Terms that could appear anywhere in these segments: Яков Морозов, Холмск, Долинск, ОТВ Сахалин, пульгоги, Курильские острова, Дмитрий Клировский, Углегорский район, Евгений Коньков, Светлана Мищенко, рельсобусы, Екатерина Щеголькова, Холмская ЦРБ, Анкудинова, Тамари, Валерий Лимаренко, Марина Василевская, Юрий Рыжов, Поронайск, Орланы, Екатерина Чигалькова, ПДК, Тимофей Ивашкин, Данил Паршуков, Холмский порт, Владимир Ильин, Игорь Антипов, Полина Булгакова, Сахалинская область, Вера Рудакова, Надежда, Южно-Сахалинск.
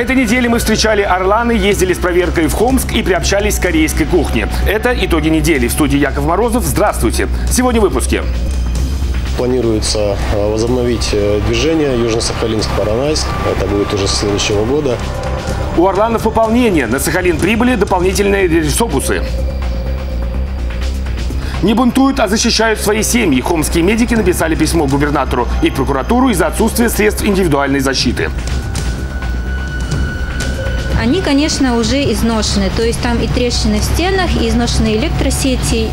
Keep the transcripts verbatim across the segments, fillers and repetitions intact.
этой неделе мы встречали Орланы, ездили с проверкой в Холмск и приобщались к корейской кухне. Это итоги недели. В студии Яков Морозов. Здравствуйте. Сегодня в выпуске. Планируется возобновить движение Южно-Сахалинск-Поронайск. Это будет уже с следующего года. У орланов пополнение. На Сахалин прибыли дополнительные рельсобусы. Не бунтуют, а защищают свои семьи. Холмские медики написали письмо губернатору и прокуратуру из-за отсутствия средств индивидуальной защиты. Они, конечно, уже изношены. То есть там и трещины в стенах, и изношенные электросети.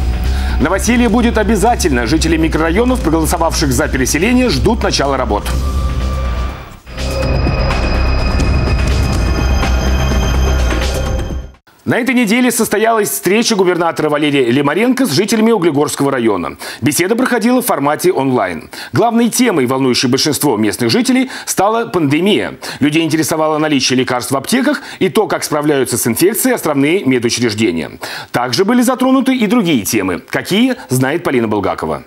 Новоселье будет обязательно. Жители микрорайонов, проголосовавших за переселение, ждут начала работ. На этой неделе состоялась встреча губернатора Валерия Лимаренко с жителями Углегорского района. Беседа проходила в формате онлайн. Главной темой, волнующей большинство местных жителей, стала пандемия. Людей интересовало наличие лекарств в аптеках и то, как справляются с инфекцией островные медучреждения. Также были затронуты и другие темы. Какие, знает Полина Булгакова.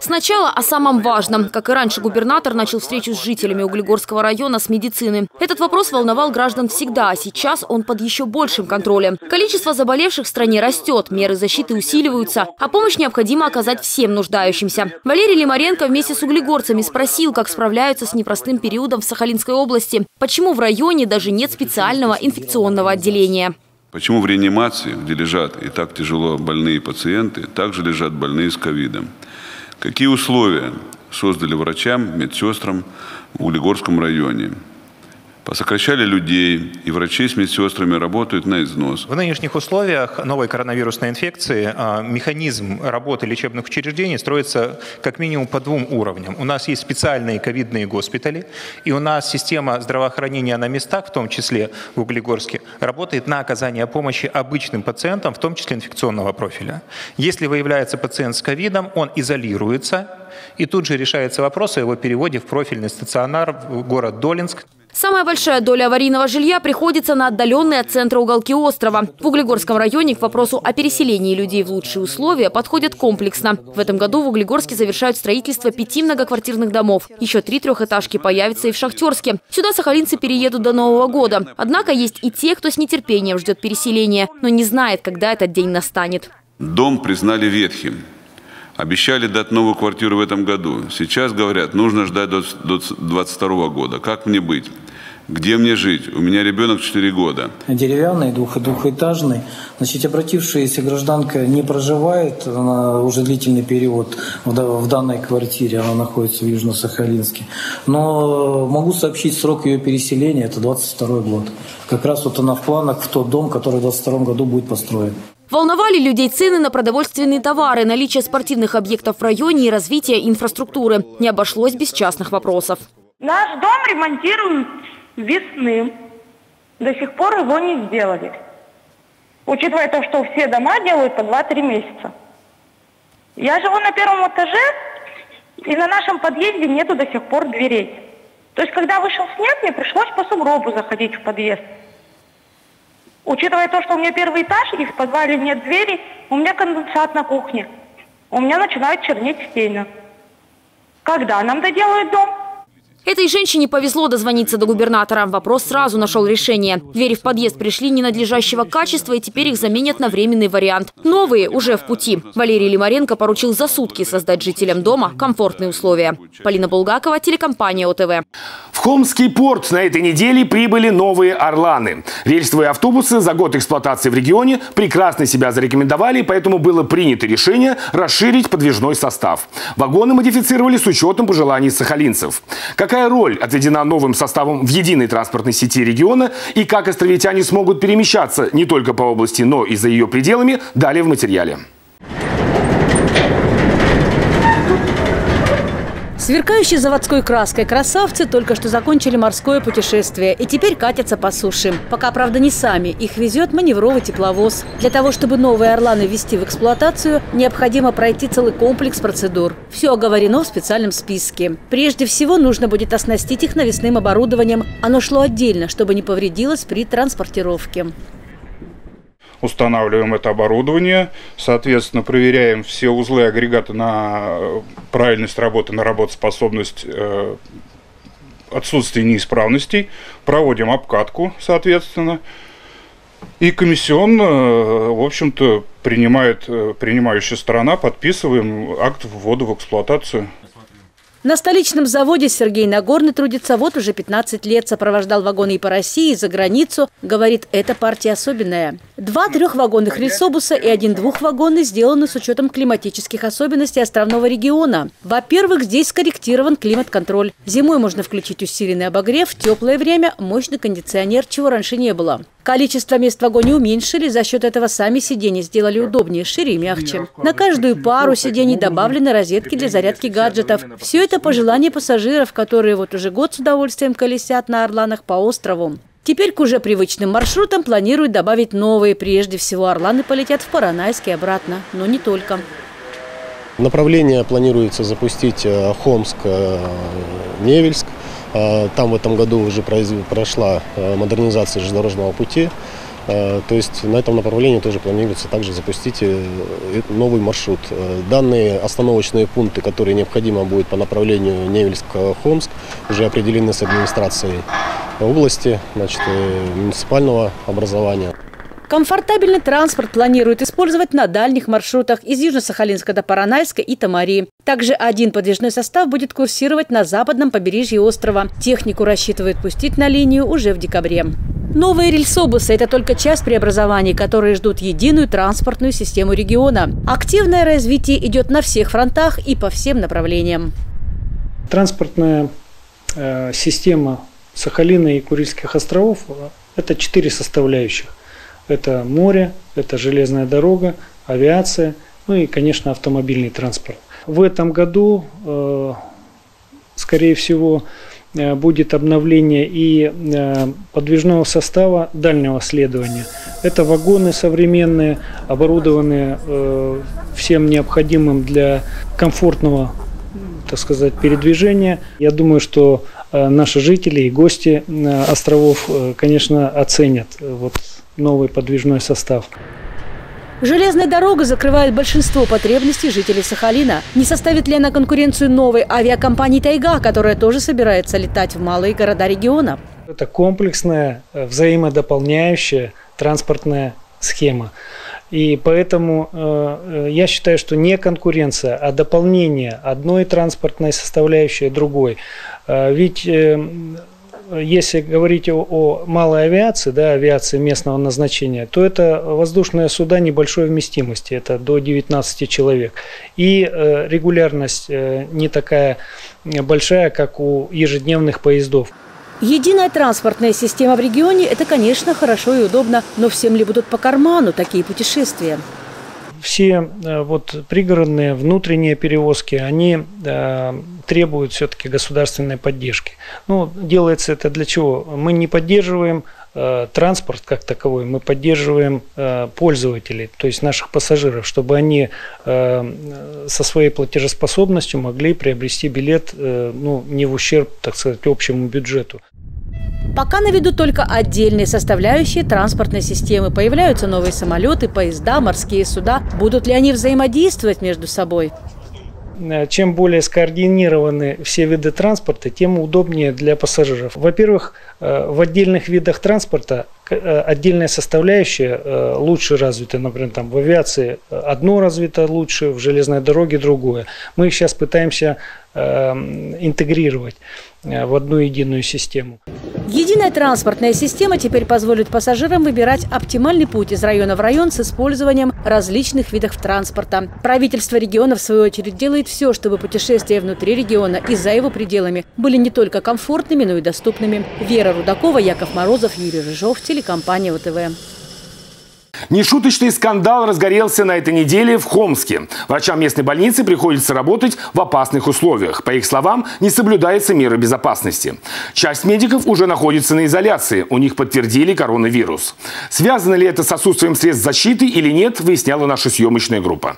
Сначала о самом важном. Как и раньше, губернатор начал встречу с жителями Углегорского района с медицины. Этот вопрос волновал граждан всегда, а сейчас он под еще большим контролем. Количество заболевших в стране растет, меры защиты усиливаются, а помощь необходимо оказать всем нуждающимся. Валерий Лимаренко вместе с углегорцами спросил, как справляются с непростым периодом в Сахалинской области, почему в районе даже нет специального инфекционного отделения. Почему в реанимации, где лежат и так тяжело больные пациенты, также лежат больные с ковидом? Какие условия создали врачам, медсестрам в Углегорском районе? Посокращали людей, и врачи с медсестрами работают на износ. В нынешних условиях новой коронавирусной инфекции механизм работы лечебных учреждений строится как минимум по двум уровням. У нас есть специальные ковидные госпитали, и у нас система здравоохранения на местах, в том числе в Углегорске, работает на оказание помощи обычным пациентам, в том числе инфекционного профиля. Если выявляется пациент с ковидом, он изолируется, и тут же решается вопрос о его переводе в профильный стационар в город Долинск. Самая большая доля аварийного жилья приходится на отдаленные от центра уголки острова. В Углегорском районе к вопросу о переселении людей в лучшие условия подходят комплексно. В этом году в Углегорске завершают строительство пяти многоквартирных домов. Еще три трехэтажки появятся и в Шахтерске. Сюда сахалинцы переедут до Нового года. Однако есть и те, кто с нетерпением ждет переселения, но не знает, когда этот день настанет. Дом признали ветхим. Обещали дать новую квартиру в этом году. Сейчас говорят, нужно ждать до две тысячи двадцать второго года. Как мне быть? Где мне жить? У меня ребенок четыре года. Деревянный, двух, двухэтажный. Значит, обратившаяся гражданка не проживает, она уже длительный период в данной квартире, она находится в Южно-Сахалинске. Но могу сообщить срок ее переселения, это двадцать второй год. Как раз вот она в планах в тот дом, который в двадцать втором году будет построен. Волновали людей цены на продовольственные товары, наличие спортивных объектов в районе и развитие инфраструктуры. Не обошлось без частных вопросов. Наш дом ремонтируют весны. До сих пор его не сделали. Учитывая то, что все дома делают по два-три месяца. Я живу на первом этаже, и на нашем подъезде нету до сих пор дверей. То есть, когда вышел снег, мне пришлось по сугробу заходить в подъезд. Учитывая то, что у меня первый этаж, и в подвале нет двери, у меня конденсат на кухне. У меня начинают чернеть стены. Когда нам доделают дом? Этой женщине повезло дозвониться до губернатора. Вопрос сразу нашел решение. Двери в подъезд пришли ненадлежащего качества, и теперь их заменят на временный вариант. Новые уже в пути. Валерий Лимаренко поручил за сутки создать жителям дома комфортные условия. Полина Булгакова, телекомпания ОТВ. В Холмский порт на этой неделе прибыли новые «Орланы». Рельсовые автобусы за год эксплуатации в регионе прекрасно себя зарекомендовали, поэтому было принято решение расширить подвижной состав. Вагоны модифицировали с учетом пожеланий сахалинцев. Как Какая роль отведена новым составом в единой транспортной сети региона и как островитяне смогут перемещаться не только по области, но и за ее пределами, далее в материале. Сверкающие заводской краской красавцы только что закончили морское путешествие и теперь катятся по суше. Пока, правда, не сами. Их везет маневровый тепловоз. Для того, чтобы новые «Орланы» ввести в эксплуатацию, необходимо пройти целый комплекс процедур. Все оговорено в специальном списке. Прежде всего, нужно будет оснастить их навесным оборудованием. Оно шло отдельно, чтобы не повредилось при транспортировке. Устанавливаем это оборудование, соответственно, проверяем все узлы и агрегаты на правильность работы, на работоспособность отсутствии неисправностей, проводим обкатку, соответственно. И комиссионно, в общем-то, принимает, принимающая сторона, подписываем акт ввода в эксплуатацию. На столичном заводе Сергей Нагорный трудится вот уже пятнадцать лет, сопровождал вагоны и по России, и за границу. Говорит, эта партия особенная. Два трехвагонных рельсобуса и один двухвагонный сделаны с учетом климатических особенностей островного региона. Во-первых, здесь скорректирован климат-контроль. Зимой можно включить усиленный обогрев, в теплое время мощный кондиционер, чего раньше не было. Количество мест в вагоне уменьшили, за счет этого сами сиденья сделали удобнее, шире и мягче. На каждую пару сидений добавлены розетки для зарядки гаджетов. Все это пожелание пассажиров, которые вот уже год с удовольствием колесят на «Орланах» по острову. Теперь к уже привычным маршрутам планируют добавить новые. Прежде всего, «Орланы» полетят в Поронайск и обратно, но не только. Направление планируется запустить Холмск-Невельск. Там в этом году уже прошла модернизация железнодорожного пути. То есть на этом направлении тоже планируется также запустить новый маршрут. Данные остановочные пункты, которые необходимо будет по направлению Невельск-Холмск, уже определены с администрацией области, значит, муниципального образования. Комфортабельный транспорт планируют использовать на дальних маршрутах из Южно-Сахалинска до Поронайска и Тамари. Также один подвижной состав будет курсировать на западном побережье острова. Технику рассчитывают пустить на линию уже в декабре. Новые рельсобусы – это только часть преобразований, которые ждут единую транспортную систему региона. Активное развитие идет на всех фронтах и по всем направлениям. Транспортная э, система Сахалина и Курильских островов – это четыре составляющих. Это море, это железная дорога, авиация, ну и, конечно, автомобильный транспорт. В этом году, скорее всего, будет обновление и подвижного состава дальнего следования. Это вагоны современные, оборудованные всем необходимым для комфортного, так сказать, передвижения. Я думаю, что наши жители и гости островов, конечно, оценят вот новый подвижной состав. Железная дорога закрывает большинство потребностей жителей Сахалина. Не составит ли она конкуренцию новой авиакомпании «Тайга», которая тоже собирается летать в малые города региона? Это комплексная, взаимодополняющая транспортная схема. И поэтому э, я считаю, что не конкуренция, а дополнение одной транспортной составляющей другой. Э, ведь... Э, Если говорить о, о малой авиации, да, авиации местного назначения, то это воздушные суда небольшой вместимости, это до девятнадцати человек. И э, регулярность э, не такая большая, как у ежедневных поездов. Единая транспортная система в регионе – это, конечно, хорошо и удобно, но всем ли будут по карману такие путешествия? Все вот пригородные, внутренние перевозки, они э, требуют все-таки государственной поддержки. Ну, делается это для чего? Мы не поддерживаем э, транспорт как таковой, мы поддерживаем э, пользователей, то есть наших пассажиров, чтобы они э, со своей платежеспособностью могли приобрести билет э, ну, не в ущерб, так сказать, общему бюджету. Пока на виду только отдельные составляющие транспортной системы. Появляются новые самолеты, поезда, морские суда. Будут ли они взаимодействовать между собой? Чем более скоординированы все виды транспорта, тем удобнее для пассажиров. Во-первых, в отдельных видах транспорта отдельная составляющая лучше развита. Например, там в авиации одно развито лучше, в железной дороге другое. Мы их сейчас пытаемся интегрировать в одну единую систему. Единая транспортная система теперь позволит пассажирам выбирать оптимальный путь из района в район с использованием различных видов транспорта. Правительство региона, в свою очередь, делает все, чтобы путешествия внутри региона и за его пределами были не только комфортными, но и доступными. Вера Рудакова, Яков Морозов, Юрий Рыжов, телекомпания ОТВ. Нешуточный скандал разгорелся на этой неделе в Холмске. Врачам местной больницы приходится работать в опасных условиях. По их словам, не соблюдаются меры безопасности. Часть медиков уже находится на изоляции. У них подтвердили коронавирус. Связано ли это с отсутствием средств защиты или нет, выясняла наша съемочная группа.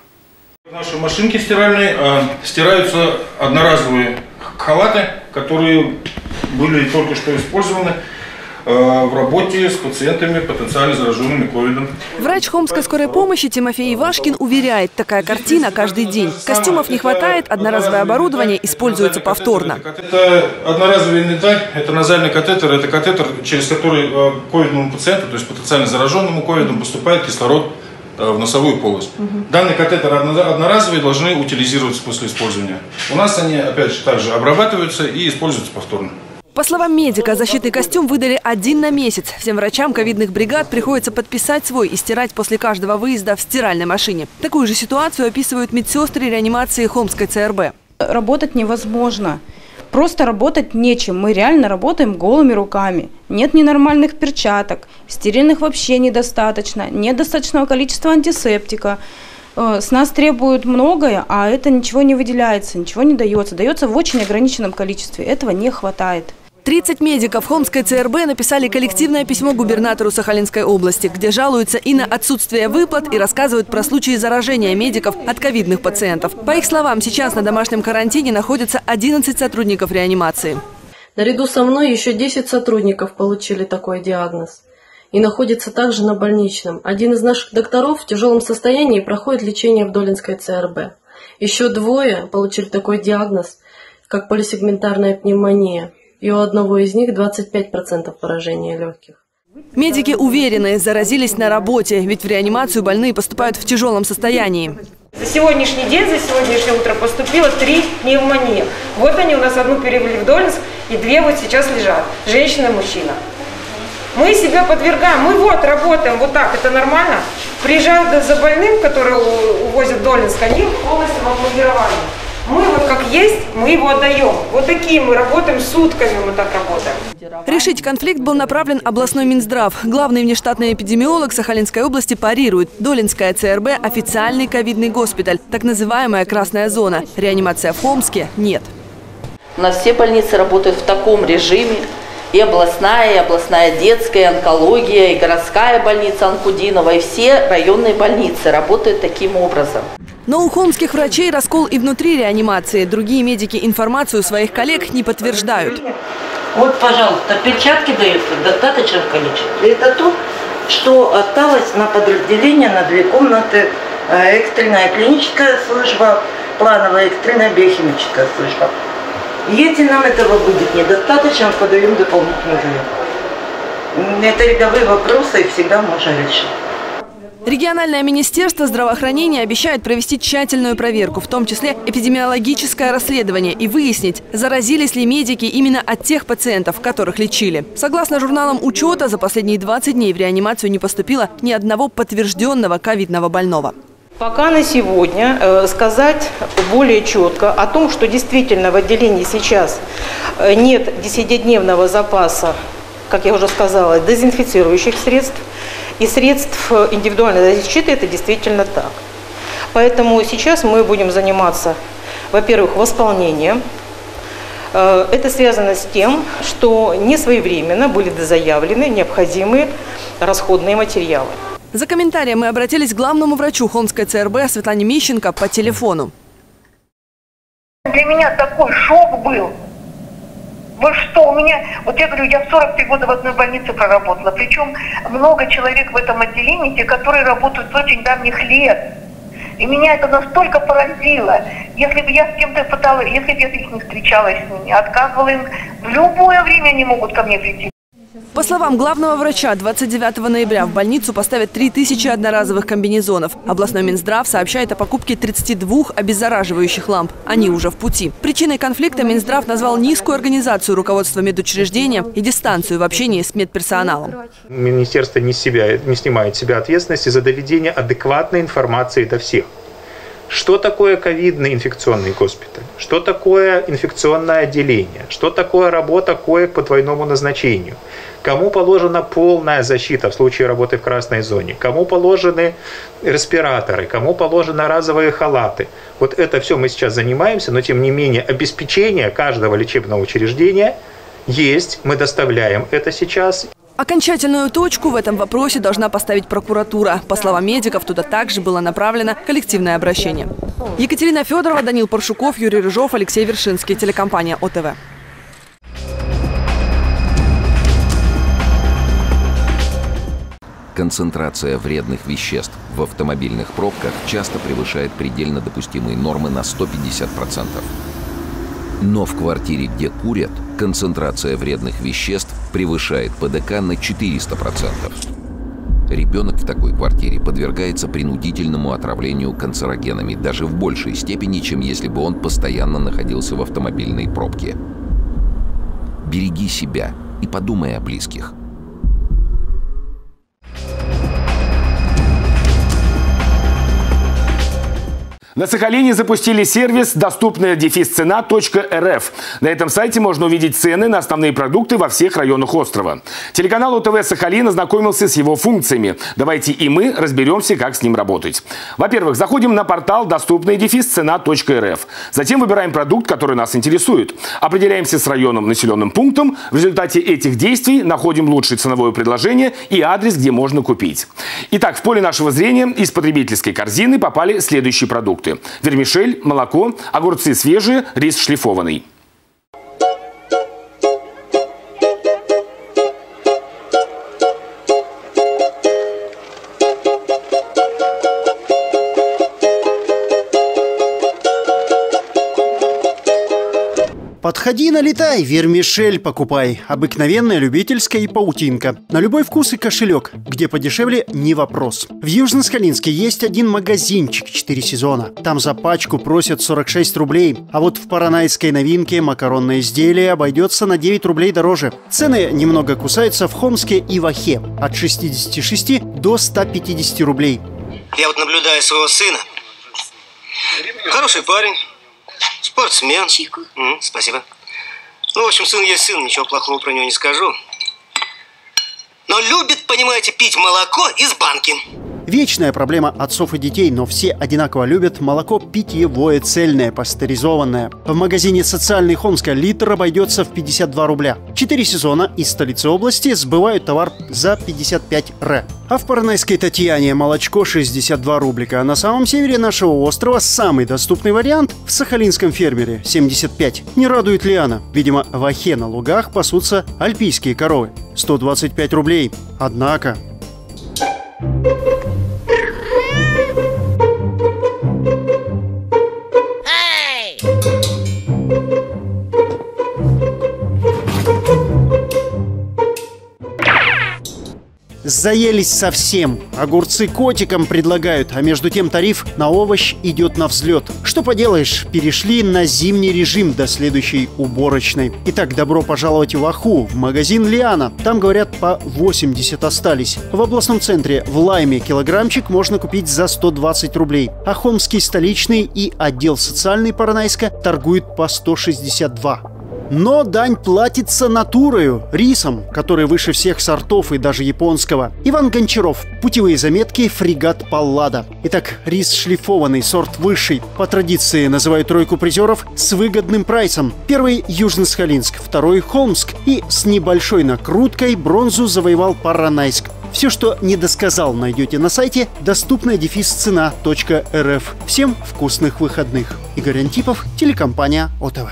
Наши машинки стиральные э, стираются одноразовые халаты, которые были только что использованы. в работе с пациентами, потенциально зараженными ковидом. Врач Холмской скорой помощи Тимофей Ивашкин уверяет, такая картина каждый день. Костюмов не хватает, одноразовое оборудование используется повторно. Это одноразовый инвентарь, это назальный катетер, это катетер, через который ковидному пациенту, то есть потенциально зараженному ковидом, поступает кислород в носовую полость. Угу. Данные катетеры одноразовые, должны утилизироваться после использования. У нас они, опять же, также обрабатываются и используются повторно. По словам медика, защитный костюм выдали один на месяц. Всем врачам ковидных бригад приходится подписать свой и стирать после каждого выезда в стиральной машине. Такую же ситуацию описывают медсестры реанимации Холмской ЦРБ. Работать невозможно. Просто работать нечем. Мы реально работаем голыми руками. Нет ненормальных перчаток, стерильных вообще недостаточно, нет достаточного количества антисептика. С нас требуют многое, а это ничего не выделяется, ничего не дается. Дается в очень ограниченном количестве. Этого не хватает. тридцать медиков Холмской ЦРБ написали коллективное письмо губернатору Сахалинской области, где жалуются и на отсутствие выплат, и рассказывают про случаи заражения медиков от ковидных пациентов. По их словам, сейчас на домашнем карантине находятся одиннадцать сотрудников реанимации. Наряду со мной еще десять сотрудников получили такой диагноз и находятся также на больничном. Один из наших докторов в тяжелом состоянии проходит лечение в Долинской ЦРБ. Еще двое получили такой диагноз, как полисегментарная пневмония. И у одного из них двадцать пять процентов поражения легких. Медики уверены, заразились на работе, ведь в реанимацию больные поступают в тяжелом состоянии. За сегодняшний день, за сегодняшнее утро поступило три пневмонии. Вот они у нас, одну перевели в Долинск, и две вот сейчас лежат, женщина и мужчина. Мы себя подвергаем, мы вот работаем вот так, это нормально. Приезжают за больным, которые увозят в Долинск, они полностью в обмундировании. Мы вот как есть, мы его отдаем. Вот такие мы работаем, сутками мы так работаем. Решить конфликт был направлен областной Минздрав. Главный внештатный эпидемиолог Сахалинской области парирует. Долинская ЦРБ – официальный ковидный госпиталь, так называемая красная зона. Реанимация в Холмске нет. У нас все больницы работают в таком режиме. И областная, и областная детская, и онкология, и городская больница Анкудинова, и все районные больницы работают таким образом. Но у холмских врачей раскол и внутри реанимации. Другие медики информацию своих коллег не подтверждают. Вот, пожалуйста, перчатки даются в достаточном количестве. Это то, что осталось на подразделение на две комнаты. Экстренная клиническая служба, плановая экстренная биохимическая служба. Если нам этого будет недостаточно, подаем дополнительную заявку. Это рядовые вопросы, и всегда можно решить. Региональное министерство здравоохранения обещает провести тщательную проверку, в том числе эпидемиологическое расследование, и выяснить, заразились ли медики именно от тех пациентов, которых лечили. Согласно журналам учета, за последние двадцать дней в реанимацию не поступило ни одного подтвержденного ковидного больного. Пока на сегодня сказать более четко о том, что действительно в отделении сейчас нет десятидневного запаса, как я уже сказала, дезинфицирующих средств и средств индивидуальной защиты, это действительно так. Поэтому сейчас мы будем заниматься, во-первых, восполнением. Это связано с тем, что несвоевременно были дозаявлены необходимые расходные материалы. За комментарием мы обратились к главному врачу Холмской ЦРБ Светлане Мищенко по телефону. Для меня такой шок был. Вы что, у меня... Вот я говорю, я сорок три года в одной больнице проработала. Причем много человек в этом отделении, те, которые работают с очень давних лет. И меня это настолько поразило. Если бы я с кем-то пыталась, если бы я их не встречалась с ними, отказывала им, в любое время они могут ко мне прийти. По словам главного врача, двадцать девятого ноября в больницу поставят три тысячи одноразовых комбинезонов. Областной Минздрав сообщает о покупке тридцати двух обеззараживающих ламп. Они уже в пути. Причиной конфликта Минздрав назвал низкую организацию руководства медучреждения и дистанцию в общении с медперсоналом. Министерство не, себя, не снимает с себя ответственности за доведение адекватной информации до всех. Что такое ковидный инфекционный госпиталь? Что такое инфекционное отделение? Что такое работа коек по двойному назначению? Кому положена полная защита в случае работы в красной зоне? Кому положены респираторы? Кому положены разовые халаты? Вот это все мы сейчас занимаемся, но тем не менее обеспечение каждого лечебного учреждения есть. Мы доставляем это сейчас. Окончательную точку в этом вопросе должна поставить прокуратура. По словам медиков, туда также было направлено коллективное обращение. Екатерина Федорова, Данил Паршуков, Юрий Рыжов, Алексей Вершинский. Телекомпания ОТВ. Концентрация вредных веществ в автомобильных пробках часто превышает предельно допустимые нормы на сто пятьдесят процентов. Но в квартире, где курят, концентрация вредных веществ превышает ПДК на четыреста процентов. Ребенок в такой квартире подвергается принудительному отравлению канцерогенами даже в большей степени, чем если бы он постоянно находился в автомобильной пробке. Береги себя и подумай о близких. На Сахалине запустили сервис доступная-цена.рф. На этом сайте можно увидеть цены на основные продукты во всех районах острова. Телеканал ОТВ Сахалин ознакомился с его функциями. Давайте и мы разберемся, как с ним работать. Во-первых, заходим на портал доступная-цена.рф. Затем выбираем продукт, который нас интересует. Определяемся с районом, населенным пунктом. В результате этих действий находим лучшее ценовое предложение и адрес, где можно купить. Итак, в поле нашего зрения из потребительской корзины попали следующие продукты. Вермишель, молоко, огурцы свежие, рис шлифованный. Подходи, налетай, вермишель покупай. Обыкновенная, любительская и паутинка. На любой вкус и кошелек. Где подешевле, не вопрос. В Южно-Сахалинске есть один магазинчик четыре сезона. Там за пачку просят сорок шесть рублей. А вот в паранайской новинке макаронное изделие обойдется на девять рублей дороже. Цены немного кусаются в Холмске и Вахе. От шестидесяти шести до ста пятидесяти рублей. Я вот наблюдаю своего сына. Хороший парень. Спортсмен. Чику. Mm, спасибо. Ну, в общем, сын есть сын, ничего плохого про него не скажу. Но любит, понимаете, пить молоко из банки. Вечная проблема отцов и детей, но все одинаково любят молоко питьевое, цельное, пастеризованное. В магазине «Социальный Холмска» литр обойдется в пятьдесят два рубля. Четыре сезона из столицы области сбывают товар за пятьдесят пять рэ. А в Поронайской Татьяне молочко шестьдесят два рублика. На самом севере нашего острова самый доступный вариант в сахалинском фермере – семьдесят пять. Не радует ли она? Видимо, в Ахе на лугах пасутся альпийские коровы – сто двадцать пять рублей. Однако… Заелись совсем. Огурцы котикам предлагают, а между тем тариф на овощ идет на взлет. Что поделаешь, перешли на зимний режим до следующей уборочной. Итак, добро пожаловать в Аху, в магазин «Лиана». Там, говорят, по восемьдесят остались. В областном центре в Лайме килограммчик можно купить за сто двадцать рублей. А Холмский столичный и отдел социальный Поронайска торгуют по сто шестьдесят два. Но дань платится натурою, рисом, который выше всех сортов и даже японского. Иван Гончаров. Путевые заметки. Фрегат Паллада. Итак, рис шлифованный, сорт высший. По традиции называют тройку призеров с выгодным прайсом. Первый – Южно-Сахалинск, второй – Холмск. И с небольшой накруткой бронзу завоевал Поронайск. Все, что не досказал, найдете на сайте доступная-цена.рф. Всем вкусных выходных. Игорь Антипов, телекомпания ОТВ.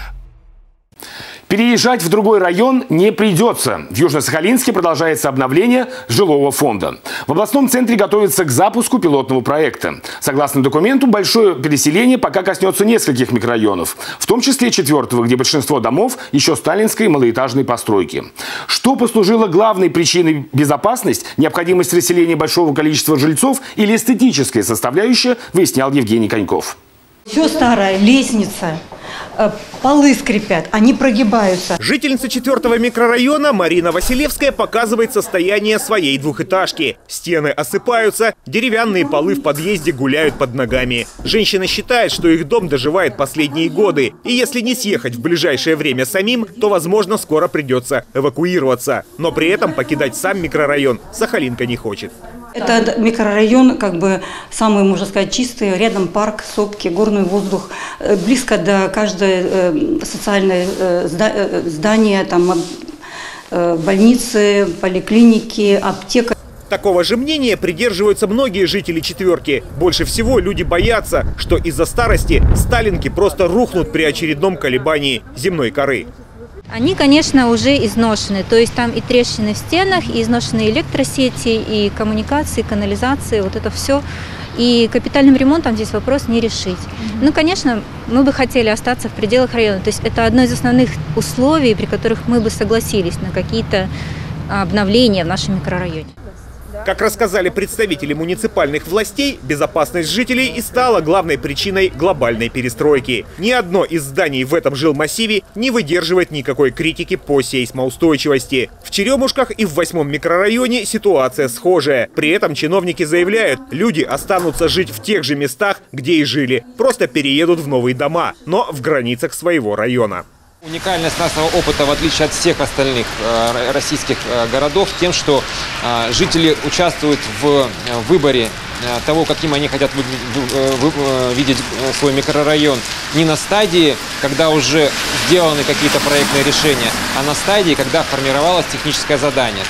Переезжать в другой район не придется. В Южно-Сахалинске продолжается обновление жилого фонда. В областном центре готовится к запуску пилотного проекта. Согласно документу, большое переселение пока коснется нескольких микрорайонов, в том числе четвертого, где большинство домов еще сталинской малоэтажной постройки. Что послужило главной причиной — безопасность, необходимость расселения большого количества жильцов или эстетическая составляющая, выяснял Евгений Коньков. Все старое, лестница, полы скрипят, они прогибаются. Жительница четвертого микрорайона Марина Василевская показывает состояние своей двухэтажки. Стены осыпаются, деревянные полы в подъезде гуляют под ногами. Женщина считает, что их дом доживает последние годы. И если не съехать в ближайшее время самим, то, возможно, скоро придется эвакуироваться. Но при этом покидать сам микрорайон сахалинка не хочет. Это микрорайон, как бы самый, можно сказать, чистый. Рядом парк, сопки, горный воздух. Близко до каждой социальной здания, там больницы, поликлиники, аптека. Такого же мнения придерживаются многие жители четверки. Больше всего люди боятся, что из-за старости сталинки просто рухнут при очередном колебании земной коры. Они, конечно, уже изношены, то есть там и трещины в стенах, и изношенные электросети, и коммуникации, и канализации, вот это все. И капитальным ремонтом здесь вопрос не решить. Mm-hmm. Ну, конечно, мы бы хотели остаться в пределах района, то есть это одно из основных условий, при которых мы бы согласились на какие-то обновления в нашем микрорайоне. Как рассказали представители муниципальных властей, безопасность жителей и стала главной причиной глобальной перестройки. Ни одно из зданий в этом жилмассиве не выдерживает никакой критики по сейсмоустойчивости. В Черемушках и в восьмом микрорайоне ситуация схожая. При этом чиновники заявляют, люди останутся жить в тех же местах, где и жили. Просто переедут в новые дома, но в границах своего района. Уникальность нашего опыта, в отличие от всех остальных российских городов, тем, что жители участвуют в выборе того, каким они хотят видеть свой микрорайон, не на стадии, когда уже сделаны какие-то проектные решения, а на стадии, когда формировалось техническое задание.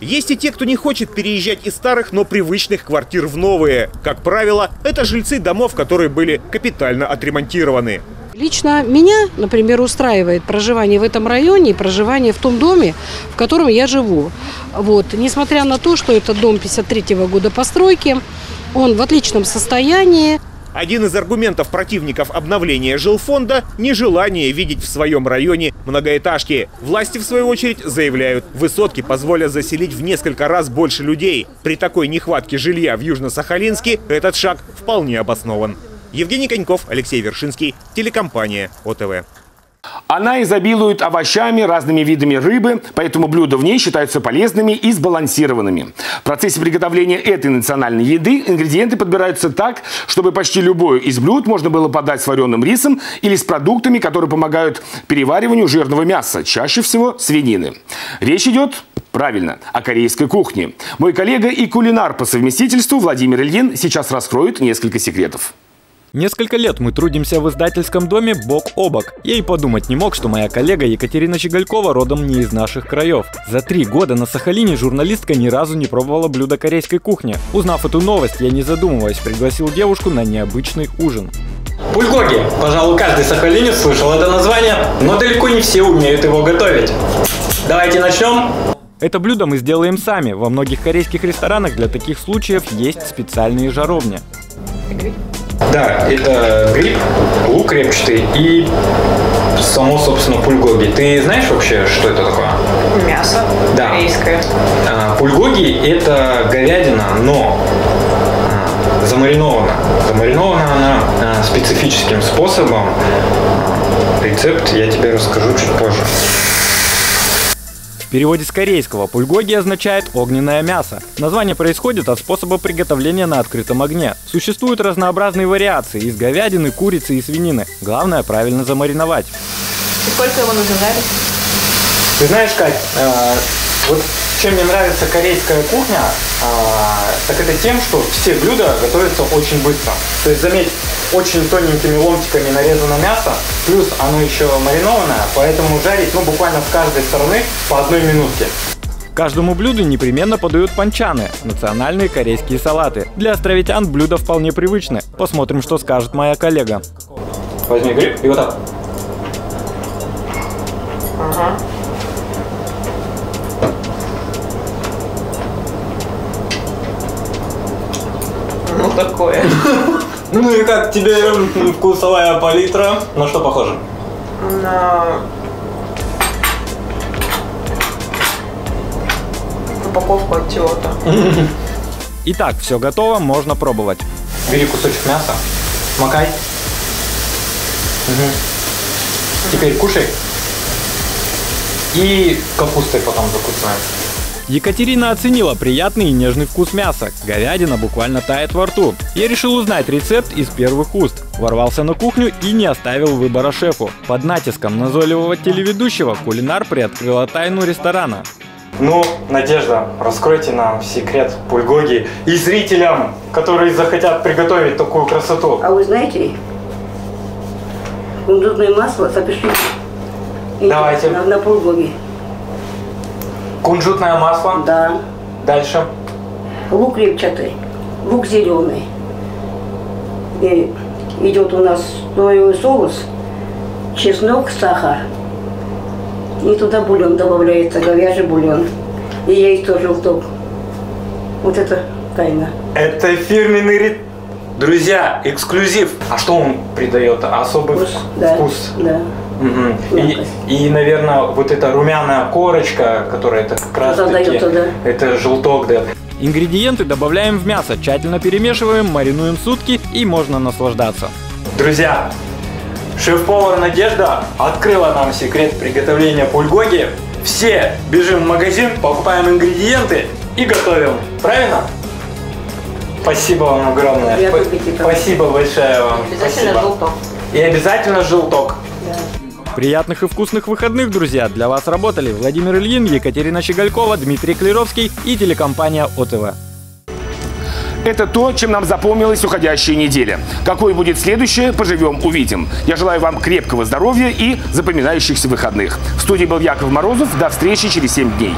Есть и те, кто не хочет переезжать из старых, но привычных квартир в новые. Как правило, это жильцы домов, которые были капитально отремонтированы. Лично меня, например, устраивает проживание в этом районе и проживание в том доме, в котором я живу. Вот. Несмотря на то, что это дом пятьдесят третьего года постройки, он в отличном состоянии. Один из аргументов противников обновления жилфонда – нежелание видеть в своем районе многоэтажки. Власти, в свою очередь, заявляют, высотки позволят заселить в несколько раз больше людей. При такой нехватке жилья в Южно-Сахалинске этот шаг вполне обоснован. Евгений Коньков, Алексей Вершинский, телекомпания ОТВ. Она изобилует овощами, разными видами рыбы, поэтому блюда в ней считаются полезными и сбалансированными. В процессе приготовления этой национальной еды ингредиенты подбираются так, чтобы почти любое из блюд можно было подать с вареным рисом или с продуктами, которые помогают перевариванию жирного мяса, чаще всего свинины. Речь идет, правильно, о корейской кухне. Мой коллега и кулинар по совместительству Владимир Ильин сейчас раскроет несколько секретов. Несколько лет мы трудимся в издательском доме бок о бок. Я и подумать не мог, что моя коллега Екатерина Чигалькова родом не из наших краев. За три года на Сахалине журналистка ни разу не пробовала блюда корейской кухни. Узнав эту новость, я не задумываясь пригласил девушку на необычный ужин. Пульгоги. Пожалуй, каждый сахалинец слышал это название, но далеко не все умеют его готовить. Давайте начнем. Это блюдо мы сделаем сами. Во многих корейских ресторанах для таких случаев есть специальные жаровни. Да, это гриб, лук репчатый и само, собственно, пульгоги. Ты знаешь вообще, что это такое? Мясо, да. Корейское. Пульгоги – это говядина, но замаринована. Замаринована она специфическим способом. Рецепт я тебе расскажу чуть позже. В переводе с корейского пульгоги означает «огненное мясо». Название происходит от способа приготовления на открытом огне. Существуют разнообразные вариации из говядины, курицы и свинины. Главное правильно замариновать. И сколько его нужно жарить? Ты знаешь, Кать, э, вот чем мне нравится корейская кухня, э, так это тем, что все блюда готовятся очень быстро. То есть, заметь, очень тоненькими ломтиками нарезано мясо, плюс оно еще маринованное, поэтому жарить, ну, буквально с каждой стороны по одной минутке. Каждому блюду непременно подают панчаны – национальные корейские салаты. Для островитян блюда вполне привычны. Посмотрим, что скажет моя коллега. Возьми гриб и вот так. Ага. Ну, такое. Ну и как тебе вкусовая палитра? На что похоже? На упаковку от чего-то. Итак, все готово, можно пробовать. Бери кусочек мяса, макай. Угу. Теперь кушай. И капустой потом закусываем. Екатерина оценила приятный и нежный вкус мяса. Говядина буквально тает во рту. Я решил узнать рецепт из первых уст. Ворвался на кухню и не оставил выбора шефу. Под натиском назойливого телеведущего кулинар приоткрыла тайну ресторана. Ну, Надежда, раскройте нам секрет пульгоги и зрителям, которые захотят приготовить такую красоту. А вы знаете, кунжутное масло запишите. Давайте. На, на пульгоги. Кунжутное масло. Да. Дальше. Лук репчатый, лук зеленый. И идет у нас соевый соус, чеснок, сахар. И туда бульон добавляется, говяжий бульон. И яйцо желток. Вот это тайна. Это фирменный рецепт. Друзья, эксклюзив. А что он придает? Особый вкус? Да, вкус. Да. Угу. И, и, наверное, вот эта румяная корочка, которая это как раз таки, это желток, да. Ингредиенты добавляем в мясо, тщательно перемешиваем, маринуем сутки и можно наслаждаться. Друзья, шеф-повар Надежда открыла нам секрет приготовления пульгоги. Все бежим в магазин, покупаем ингредиенты и готовим. Правильно? Спасибо вам огромное. Спасибо большое вам. Обязательно желток. И обязательно желток. Да. Приятных и вкусных выходных, друзья! Для вас работали Владимир Ильин, Екатерина Щеголькова, Дмитрий Клировский и телекомпания ОТВ. Это то, чем нам запомнилась уходящая неделя. Какой будет следующее, поживем, увидим. Я желаю вам крепкого здоровья и запоминающихся выходных. В студии был Яков Морозов. До встречи через семь дней.